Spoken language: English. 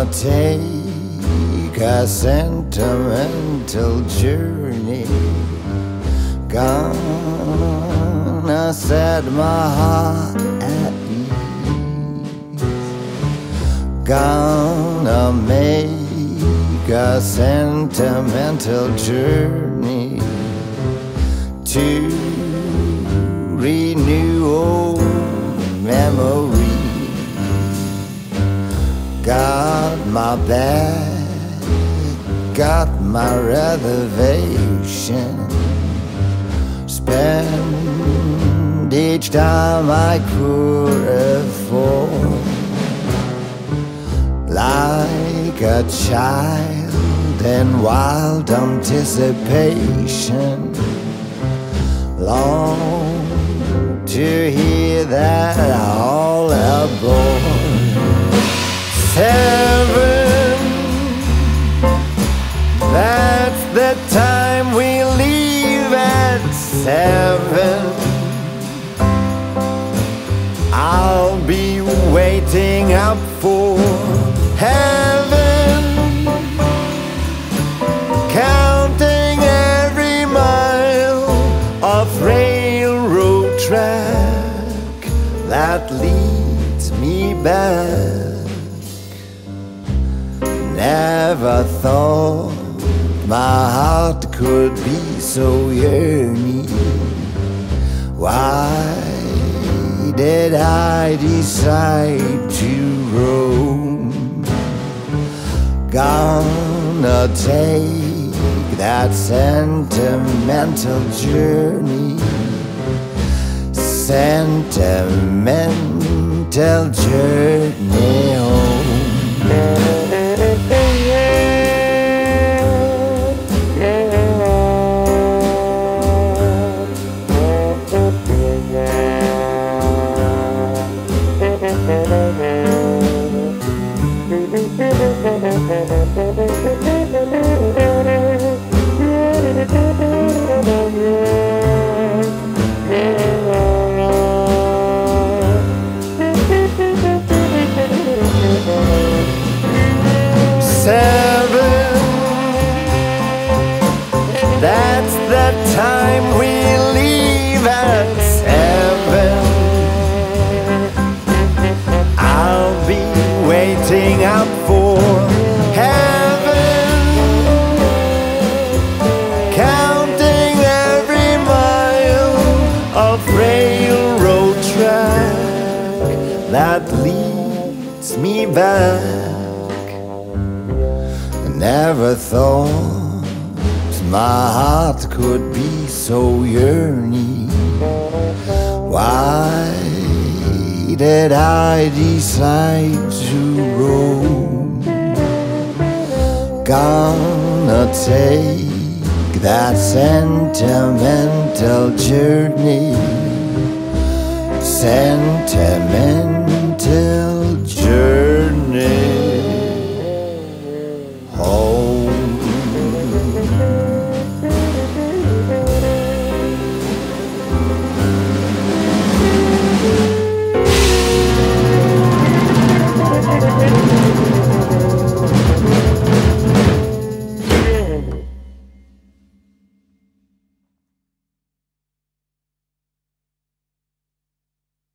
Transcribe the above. gonna take a sentimental journey, gonna set my heart at ease, gonna make a sentimental journey to renew old memories. Got my bag, got my reservation. Spend each time I could afford, like a child in wild anticipation. Long to hear that all aboard. Heaven, that's the time we leave at 7. I'll be waiting up for heaven, counting every mile of railroad track that leads me back. Never thought my heart could be so yearning. Why did I decide to roam? Gonna take that sentimental journey, sentimental journey home. Seven, that's the time we leave at 7. I'll be waiting up for heaven, counting every mile of railroad track that leads me back. Never thought my heart could be so yearning. Why did I decide to roam? Gonna take that sentimental journey, sentimental journey.